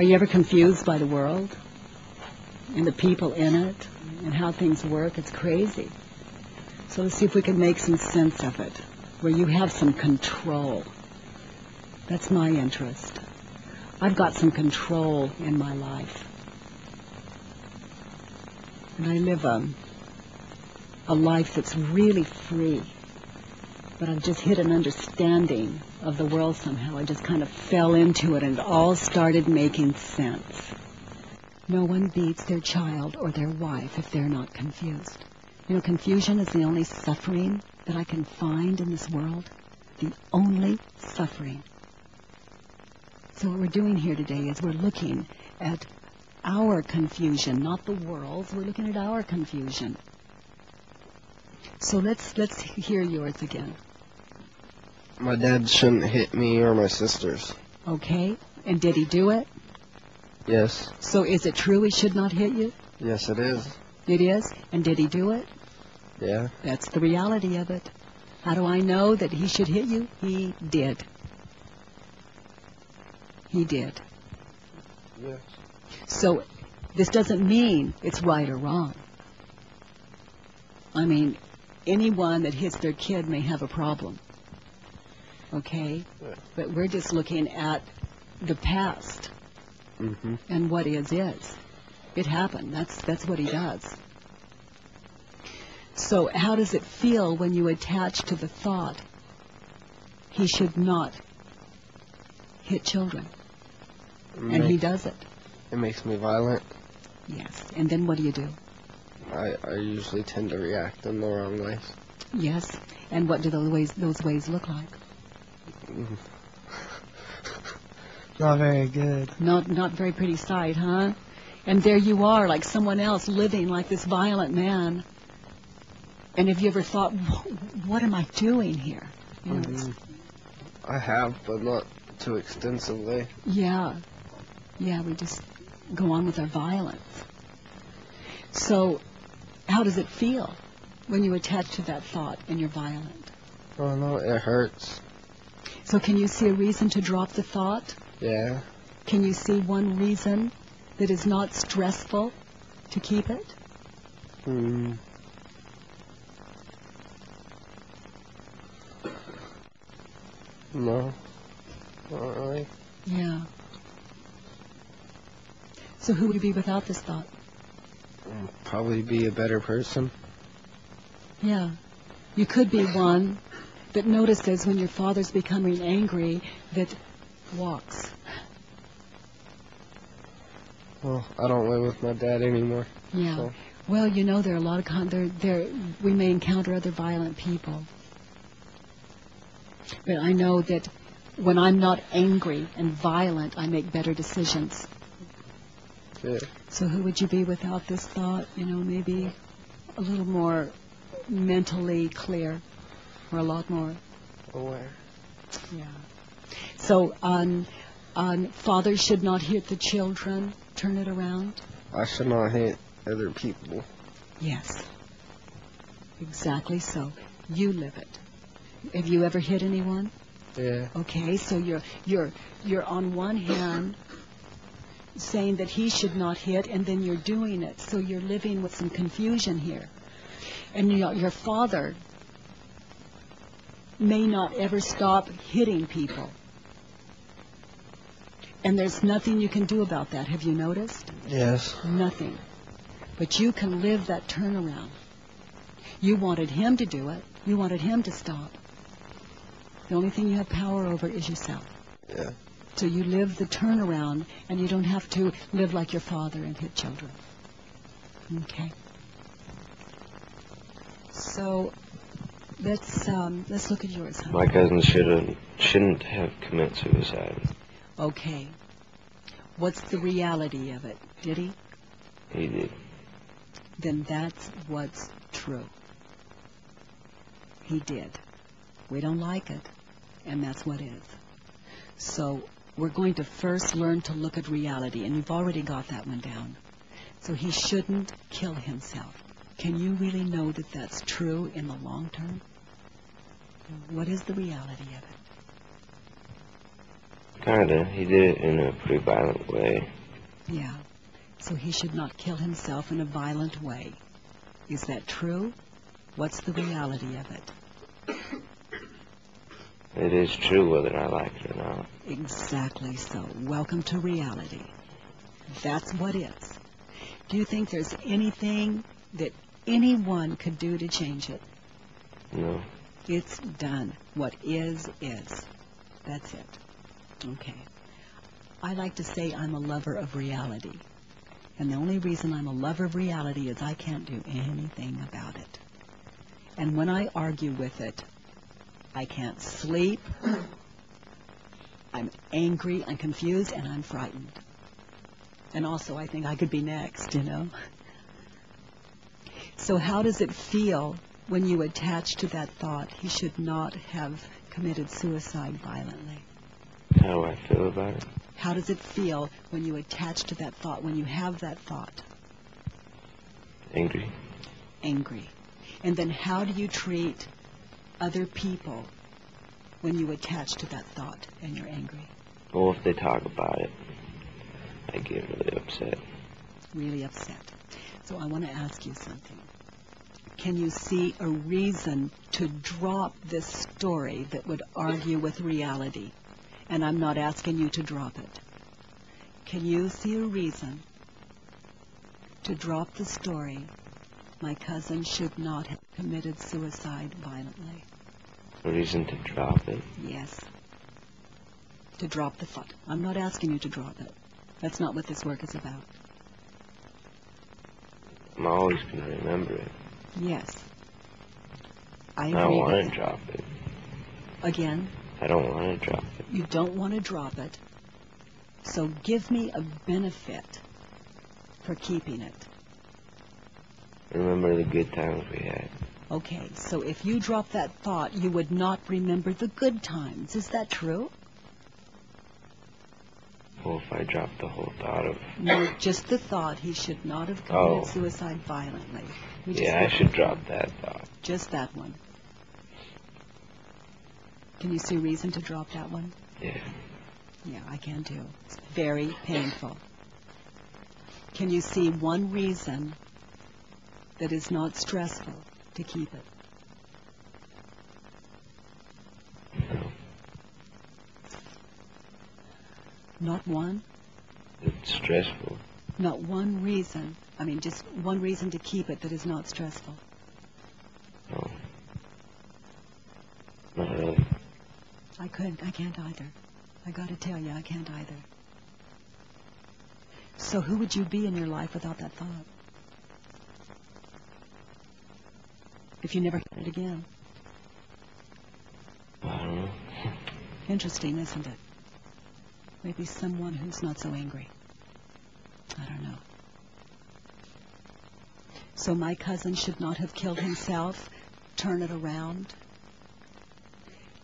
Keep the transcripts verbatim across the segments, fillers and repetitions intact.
Are you ever confused by the world and the people in it and how things work? It's crazy. So let's see if we can make some sense of it, where you have some control. That's my interest. I've got some control in my life. And I live a, a life that's really free. But I've just hit an understanding of the world somehow. I just kind of fell into it and it all started making sense. No one beats their child or their wife if they're not confused. You know, confusion is the only suffering that I can find in this world. The only suffering. So what we're doing here today is we're looking at our confusion, not the world's. We're looking at our confusion. So let's let's hear yours again. My dad shouldn't hit me or my sisters. Okay. And did he do it? Yes. So is it true he should not hit you? Yes, it is. It is? And did he do it? Yeah. That's the reality of it. How do I know that he should hit you? He did. He did. Yes. So this doesn't mean it's right or wrong. I mean, anyone that hits their kid may have a problem. Okay? Yeah. But we're just looking at the past. Mm-hmm. And what is is. It happened. That's that's what he does. So how does it feel when you attach to the thought, he should not hit children? It and makes, he does it. It makes me violent. Yes. And then what do you do? I, I usually tend to react in the wrong ways. Yes. And what do those ways, those ways look like? Not very good. Not, not very pretty sight, huh? And there you are, like someone else, living like this violent man. And have you ever thought, what am I doing here? You know, um, I have, but not too extensively. Yeah. Yeah, we just go on with our violence. So how does it feel when you attach to that thought and you're violent? Oh, no, it hurts. So can you see a reason to drop the thought? Yeah. Can you see one reason that is not stressful to keep it? Hmm. No. Not really. Yeah. So who would you be without this thought? Probably be a better person. Yeah. You could be one that notices when your father's becoming angry that walks. Well, I don't live with my dad anymore. Yeah. So. Well, you know, there are a lot of... Con there, there, we may encounter other violent people. But I know that when I'm not angry and violent, I make better decisions. Yeah. So who would you be without this thought? You know, maybe a little more mentally clear, or a lot more aware. Yeah. So on, on father should not hit the children. Turn it around. I should not hit other people. Yes. Exactly so. You live it. Have you ever hit anyone? Yeah. Okay. So you're you're you're on one hand saying that he should not hit, and then you're doing it. So you're living with some confusion here. And your, your father may not ever stop hitting people. And there's nothing you can do about that. Have you noticed? Yes. Nothing. But you can live that turnaround. You wanted him to do it. You wanted him to stop. The only thing you have power over is yourself. Yeah. So you live the turnaround, and you don't have to live like your father and hit children. Okay. So let's um, let's look at yours. Huh? My cousin shouldn't shouldn't have committed suicide. Okay. What's the reality of it? Did he? He did. Then that's what's true. He did. We don't like it, and that's what is. So we're going to first learn to look at reality, and you've already got that one down. So he shouldn't kill himself. Can you really know that that's true in the long term? What is the reality of it? Kinda. He did it in a pretty violent way. Yeah. So he should not kill himself in a violent way. Is that true? What's the reality of it? It is true whether I like it or not. Exactly so. Welcome to reality. That's what is. Do you think there's anything that anyone could do to change it? No. It's done. What is, is. That's it. Okay. I like to say I'm a lover of reality. And the only reason I'm a lover of reality is I can't do anything about it. And when I argue with it, I can't sleep, I'm angry, I'm confused, and I'm frightened. And also I think I could be next, you know? So how does it feel when you attach to that thought, he should not have committed suicide violently? How do I feel about it? How does it feel when you attach to that thought, when you have that thought? Angry. Angry. And then how do you treat other people when you attach to that thought and you're angry? Well, if they talk about it, I get really upset. Really upset. So I want to ask you something. Can you see a reason to drop this story that would argue with reality? And I'm not asking you to drop it. Can you see a reason to drop the story, my cousin should not have committed suicide violently? A reason to drop it? Yes. To drop the thought. I'm not asking you to drop it. That's not what this work is about. I'm always going to remember it. Yes. I, I don't want to drop it. Again? I don't want to drop it. You don't want to drop it, so give me a benefit for keeping it. Remember the good times we had. Okay, so if you drop that thought, you would not remember the good times. Is that true? Well, if I drop the whole thought of... No, just the thought he should not have committed oh. suicide violently. Yeah, I should drop that thought. Just that one. Can you see reason to drop that one? Yeah. Yeah, I can too. It's very painful. Can you see one reason that is not stressful to keep it? No. Not one? It's stressful. Not one reason. I mean, just one reason to keep it that is not stressful. No. Not really. I couldn't. I can't either. I got to tell you, I can't either. So who would you be in your life without that thought? If you never had it again. I don't know. Interesting, isn't it? Maybe someone who's not so angry. I don't know. So my cousin should not have killed himself. Turn it around.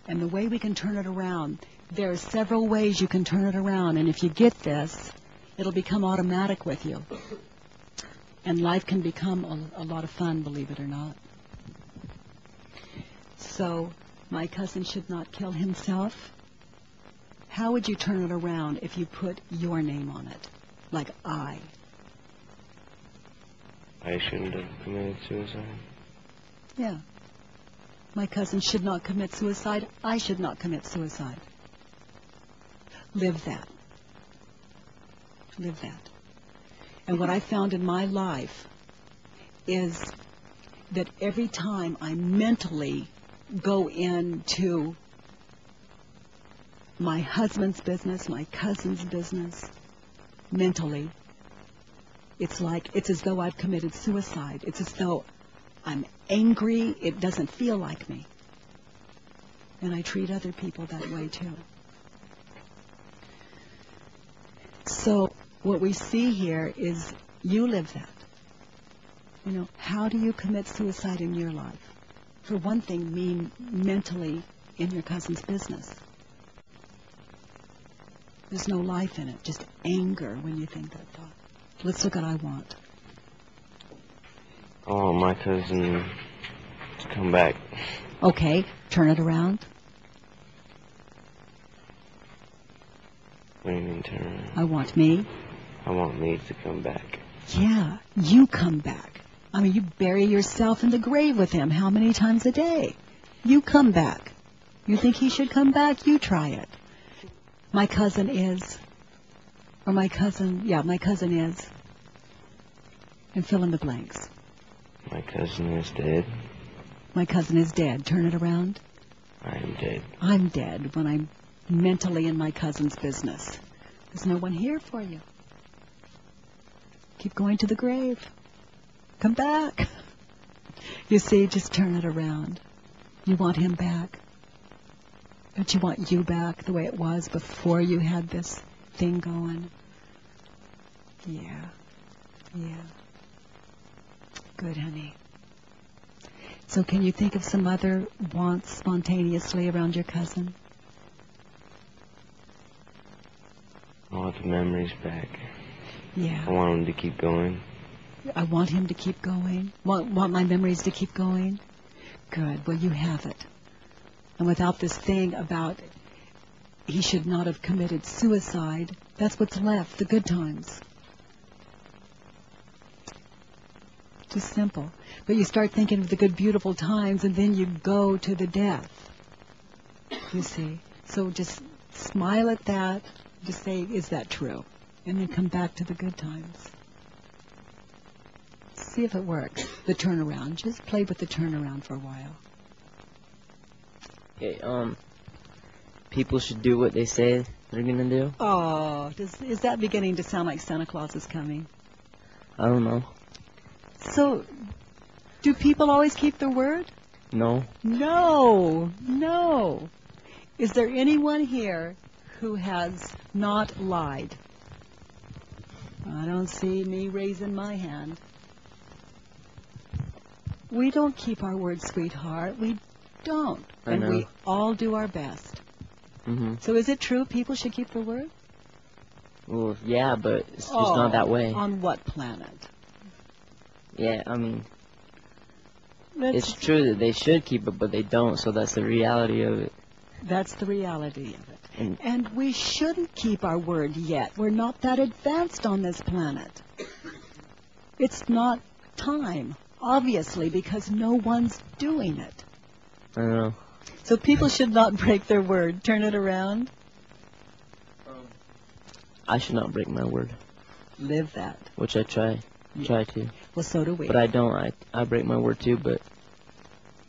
And the way we can turn it around, there are several ways you can turn it around. And if you get this, it'll become automatic with you. And life can become a, a lot of fun, believe it or not. So my cousin should not kill himself. How would you turn it around if you put your name on it? Like I. I shouldn't have committed suicide. Yeah. My cousin should not commit suicide. I should not commit suicide. Live that. Live that. And what I found in my life is that every time I mentally go into my husband's business, my cousin's business, mentally, it's like, it's as though I've committed suicide. It's as though I'm angry, it doesn't feel like me. And I treat other people that way too. So what we see here is you live that. You know, how do you commit suicide in your life? For one thing, mean mentally in your cousin's business. There's no life in it, just anger when you think that thought. Let's look at I want. Oh, my cousin, come back. Okay, turn it around. Raymond Turner. I want me. I want me to come back. Yeah, you come back. I mean, you bury yourself in the grave with him how many times a day? You come back. You think he should come back? You try it. My cousin is, or my cousin, yeah, my cousin is, and fill in the blanks. My cousin is dead. My cousin is dead. Turn it around. I am dead. I'm dead when I'm mentally in my cousin's business. There's no one here for you. Keep going to the grave. Come back. You see, just turn it around. You want him back. Don't you want you back the way it was before you had this thing going? Yeah. Yeah. Good, honey. So can you think of some other wants spontaneously around your cousin? I want the memories back. Yeah. I want him to keep going. I want him to keep going. Want, want my memories to keep going. Good. Well, you have it. And without this thing about he should not have committed suicide, that's what's left, the good times. Just simple. But you start thinking of the good, beautiful times, and then you go to the death. You see? So just smile at that. Just say, is that true? And then come back to the good times. See if it works. The turnaround. Just play with the turnaround for a while. Hey, um, people should do what they say they're going to do. Oh, does, is that beginning to sound like Santa Claus is coming? I don't know. So, do people always keep their word? No. No, no. Is there anyone here who has not lied? I don't see me raising my hand. We don't keep our word, sweetheart. We don't. I and know. We all do our best. Mm-hmm. So is it true people should keep their word? Well, yeah, but it's, oh, it's not that way. On what planet? Yeah, I mean, that's, it's true that they should keep it, but they don't, so that's the reality of it. That's the reality of it. And, and we shouldn't keep our word yet. We're not that advanced on this planet. It's not time, obviously, because no one's doing it. I know. So people should not break their word. Turn it around. Um, I should not break my word. Live that. Which I try. Try to. Well, so do we. But I don't. I, I break my word, too, but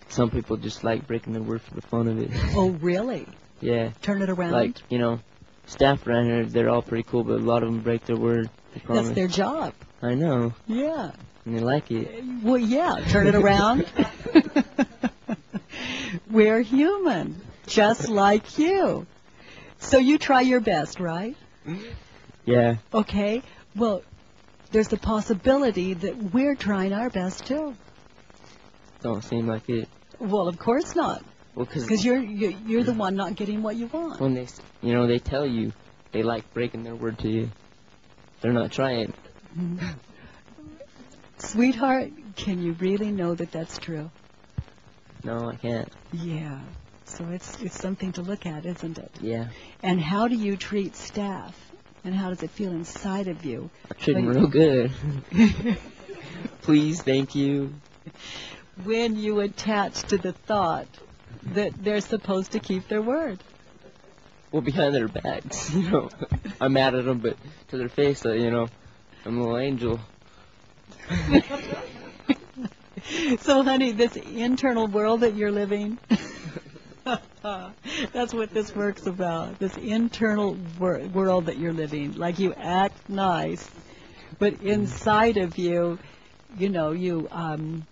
some people just like breaking their word for the fun of it. Oh, really? Yeah. Turn it around? Like, you know, staff around here, they're all pretty cool, but a lot of them break their word. That's their job. I know. Yeah. And they like it. Well, yeah. Turn it around. We're human, just like you. So you try your best, right? Yeah. Okay. Well, there's the possibility that we're trying our best, too. Don't seem like it. Well, of course not. Well, because you're, you're, you're the one not getting what you want. When they, you know, they tell you they like breaking their word to you. They're not trying. Mm-hmm. Sweetheart, can you really know that that's true? No, I can't. Yeah. So it's, it's something to look at, isn't it? Yeah. And how do you treat staff? And how does it feel inside of you? I treat them real good. Please, thank you. When you attach to the thought that they're supposed to keep their word. Well, behind their backs, you know. I'm mad at them, but to their face, you know, I'm a little angel. So, honey, this internal world that you're living... That's what this work's about, this internal wor world that you're living. Like, you act nice, but inside of you, you know, you um,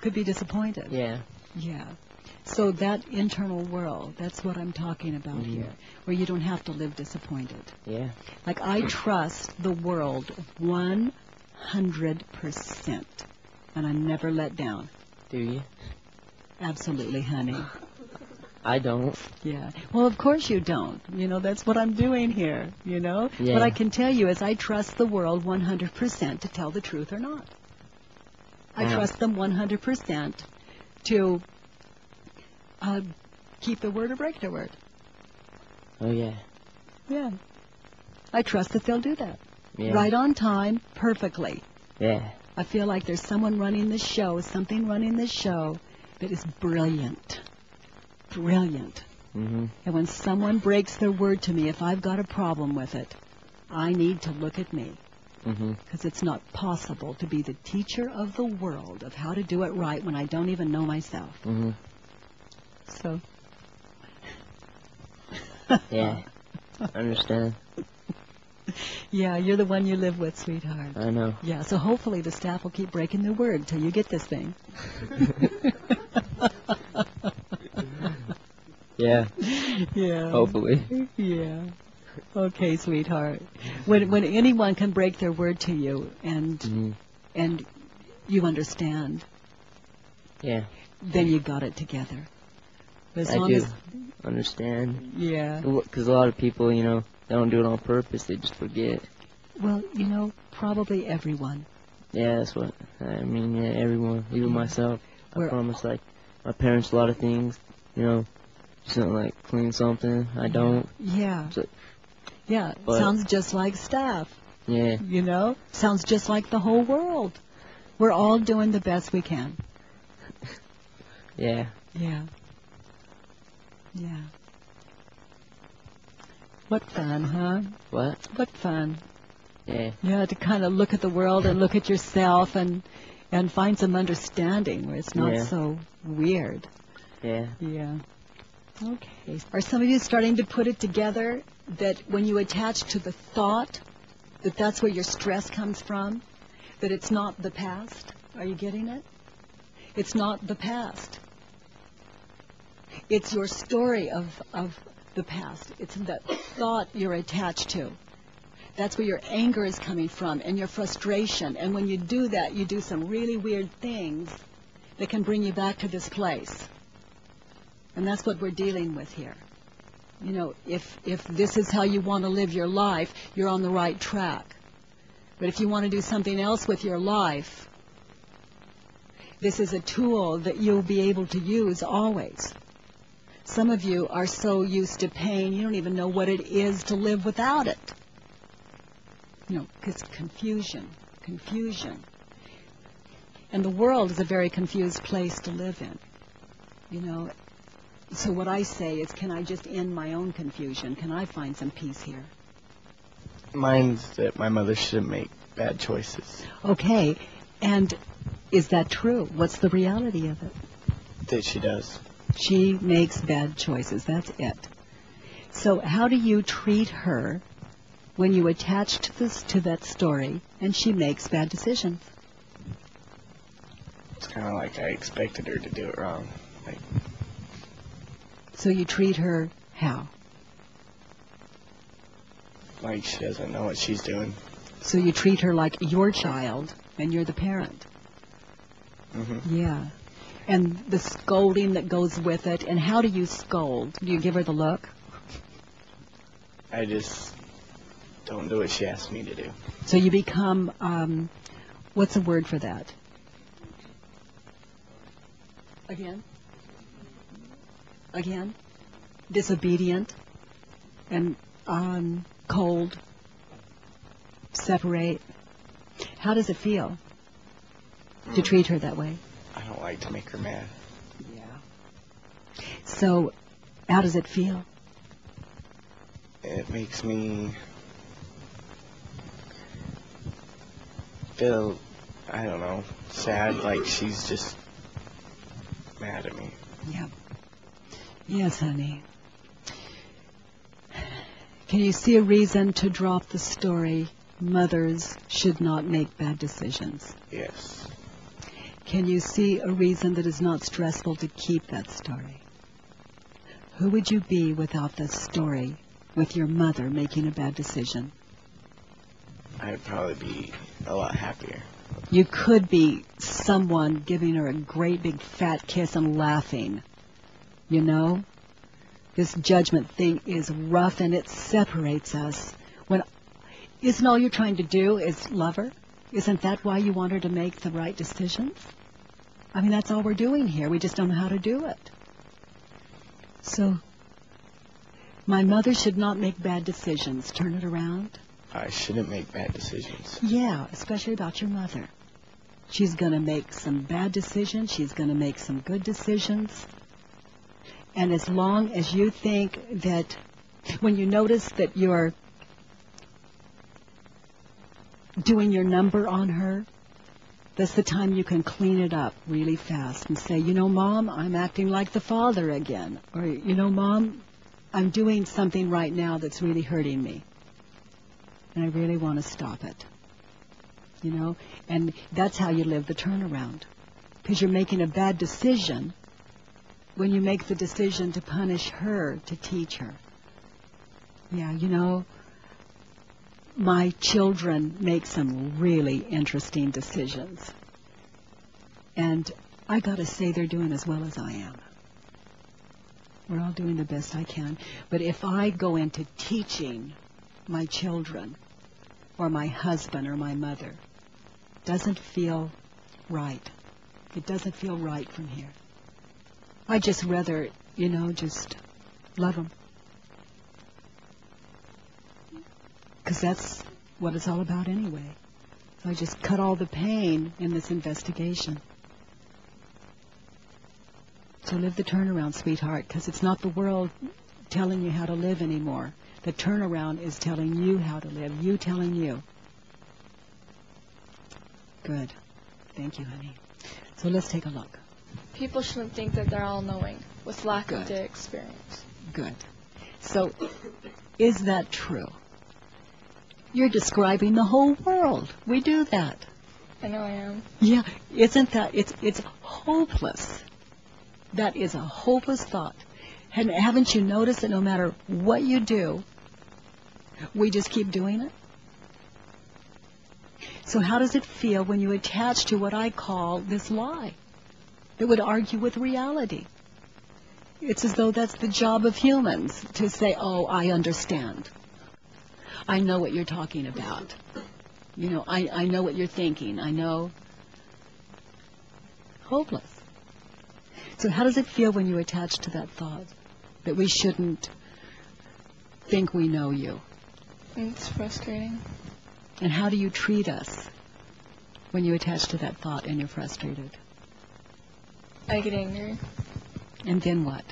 could be disappointed. Yeah. Yeah. So that internal world, that's what I'm talking about mm-hmm. here, where you don't have to live disappointed. Yeah. Like, I trust the world one hundred percent, and I'm never let down. Do you? Absolutely, honey. I don't. Yeah. Well, of course you don't. You know, that's what I'm doing here, you know? Yeah. What I can tell you is I trust the world one hundred percent to tell the truth or not. I yeah. trust them one hundred percent to uh, keep their word or break their word. Oh, yeah. Yeah. I trust that they'll do that. Yeah. Right on time, perfectly. Yeah. I feel like there's someone running this show, something running this show that is brilliant. Brilliant. Mm-hmm. And when someone breaks their word to me, if I've got a problem with it, I need to look at me. Because mm-hmm. it's not possible to be the teacher of the world of how to do it right when I don't even know myself. Mm-hmm. So. Yeah, I understand. Yeah, you're the one you live with, sweetheart. I know. Yeah, so hopefully the staff will keep breaking their word till you get this thing. Yeah. Yeah. Hopefully. Yeah. Okay, sweetheart. When when anyone can break their word to you and mm-hmm. and you understand. Yeah. Then you got it together. As I long do as understand. Yeah. Because a lot of people, you know, they don't do it on purpose. They just forget. Well, you know, probably everyone. Yeah, that's what I mean. Yeah, everyone, even yeah. myself. We're I promise, like my parents, a lot of things. You know, just don't like clean something. I don't. Yeah. So, yeah. But, sounds just like staff. Yeah. You know, sounds just like the whole world. We're all doing the best we can. Yeah. Yeah. Yeah. What fun, huh? What? What fun. Yeah. Yeah, to kind of look at the world and look at yourself and and find some understanding where it's not yeah. so weird. Yeah. Yeah. Okay. Are some of you starting to put it together that when you attach to the thought, that that's where your stress comes from, that it's not the past? Are you getting it? It's not the past. It's your story of, of the past. It's that thought you're attached to. That's where your anger is coming from and your frustration. And when you do that, you do some really weird things that can bring you back to this place. And that's what we're dealing with here. You know, if, if this is how you want to live your life, you're on the right track. But if you want to do something else with your life, this is a tool that you'll be able to use always. Some of you are so used to pain, you don't even know what it is to live without it. You know, because confusion, confusion. And the world is a very confused place to live in, you know. So what I say is, can I just end my own confusion? Can I find some peace here? Mine's that my mother shouldn't make bad choices. Okay. And is that true? What's the reality of it? That she does. She makes bad choices. That's it. So how do you treat her when you attach to this to that story and she makes bad decisions? It's kind of like I expected her to do it wrong. Like... So you treat her how? Like she doesn't know what she's doing. So you treat her like your child and you're the parent. Mm-hmm. Yeah. And the scolding that goes with it. And how do you scold? Do you give her the look? I just don't do what she asks me to do. So you become, um, what's the word for that? Again? Again? Disobedient and um, cold. Separate. How does it feel mm. to treat her that way? I don't like to make her mad. Yeah. So, how does it feel? It makes me feel, I don't know, sad, like she's just mad at me. Yeah. Yes, honey. Can you see a reason to drop the story, mothers should not make bad decisions? Yes. Can you see a reason that is not stressful to keep that story? Who would you be without this story, with your mother making a bad decision? I'd probably be a lot happier. You could be someone giving her a great big fat kiss and laughing. You know? This judgment thing is rough and it separates us. When, isn't all you're trying to do is love her? Isn't that why you want her to make the right decisions? I mean, that's all we're doing here. We just don't know how to do it. So, My mother should not make bad decisions. Turn it around. I shouldn't make bad decisions. Yeah, especially about your mother. She's going to make some bad decisions. She's going to make some good decisions. And as long as you think that when you notice that you're doing your number on her, that's the time you can clean it up really fast and say, you know, Mom, I'm acting like the father again. Or, you know, Mom, I'm doing something right now that's really hurting me. And I really want to stop it. You know? And that's how you live the turnaround. Because you're making a bad decision when you make the decision to punish her, to teach her. Yeah, you know, my children make some really interesting decisions. And I gotta say they're doing as well as I am. We're all doing the best I can. But if I go into teaching my children or my husband or my mother, doesn't feel right. It doesn't feel right from here. I'd just rather, you know, just love them. Because that's what it's all about anyway. So I just cut all the pain in this investigation. So live the turnaround, sweetheart, because it's not the world telling you how to live anymore. The turnaround is telling you how to live, you telling you. Good. Thank you, honey. So let's take a look. People shouldn't think that they're all-knowing with lack Good. Of their experience. Good. So is that true? You're describing the whole world. We do that. I know I am. Yeah, isn't that, it's, it's hopeless. That is a hopeless thought. And haven't you noticed that no matter what you do, we just keep doing it? So how does it feel when you attach to what I call this lie? It would argue with reality. It's as though that's the job of humans, to say, oh, I understand. I know what you're talking about. You know, I, I know what you're thinking. I know. Hopeless. So how does it feel when you attach to that thought that we shouldn't think we know you? It's frustrating. And how do you treat us when you attach to that thought and you're frustrated? I get angry. And then what?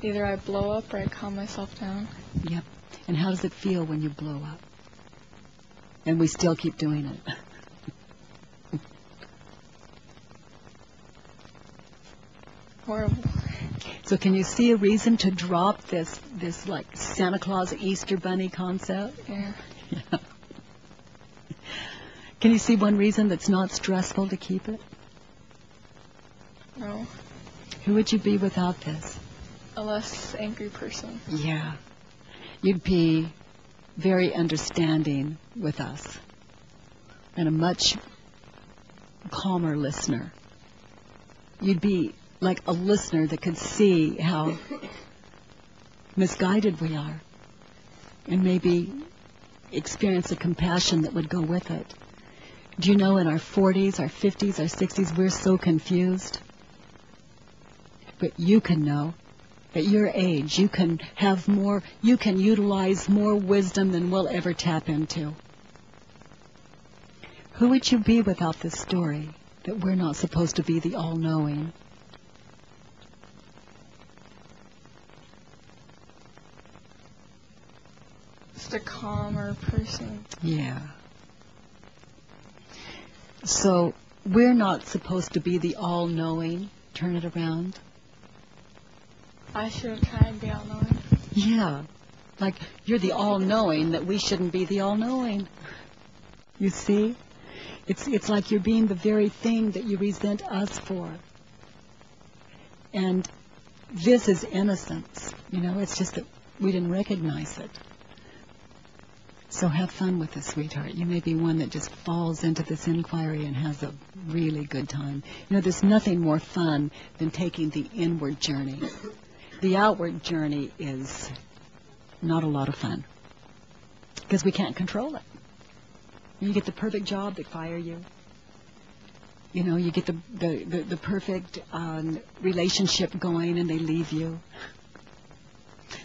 Either I blow up or I calm myself down. Yep. And how does it feel when you blow up? And we still keep doing it. Horrible. So can you see a reason to drop this, this like Santa Claus Easter Bunny concept? Yeah. Yeah. Can you see one reason that's not stressful to keep it? No. Who would you be without this? A less angry person. Yeah. You'd be very understanding with us and a much calmer listener. You'd be like a listener that could see how misguided we are and maybe experience the compassion that would go with it. Do you know in our forties, our fifties, our sixties, we're so confused? But you can know. At your age, you can have more, you can utilize more wisdom than we'll ever tap into. Who would you be without this story that we're not supposed to be the all-knowing? Just a calmer person. Yeah. So we're not supposed to be the all-knowing. Turn it around. I shouldn't try and be all-knowing. Yeah. Like, you're the all-knowing that we shouldn't be the all-knowing. You see? It's, it's like you're being the very thing that you resent us for. And this is innocence. You know, it's just that we didn't recognize it. So have fun with this, sweetheart. You may be one that just falls into this inquiry and has a really good time. You know, there's nothing more fun than taking the inward journey. The outward journey is not a lot of fun because we can't control it. You get the perfect job, they fire you. You know, you get the, the, the, the perfect um, relationship going and they leave you.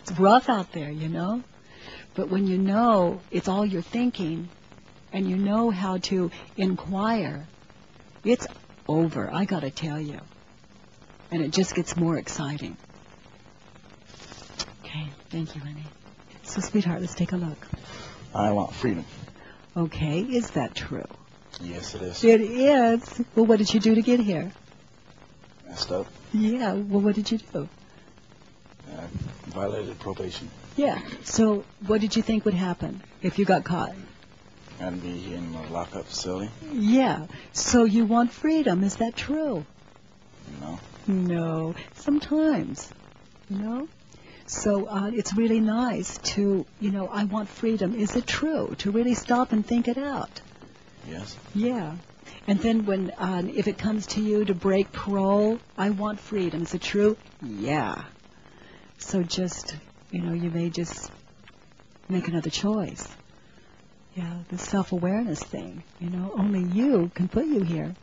It's rough out there, you know. But when you know it's all you're thinking and you know how to inquire, it's over, I gotta tell you. And it just gets more exciting. Okay, thank you, honey. So, sweetheart, let's take a look. I want freedom. Okay, is that true? Yes, it is. It is. Well, what did you do to get here? Messed up. Yeah, well, what did you do? Uh, violated probation. Yeah, so what did you think would happen if you got caught? I'd be in a lockup facility. Yeah, so you want freedom, is that true? No. No, sometimes, you know? So uh, it's really nice to, you know, I want freedom, is it true? To really stop and think it out. Yes. Yeah. And then when, um, if it comes to you to break parole, I want freedom, is it true? Yeah. So just, you know, you may just make another choice. Yeah, the self-awareness thing, you know, only you can put you here.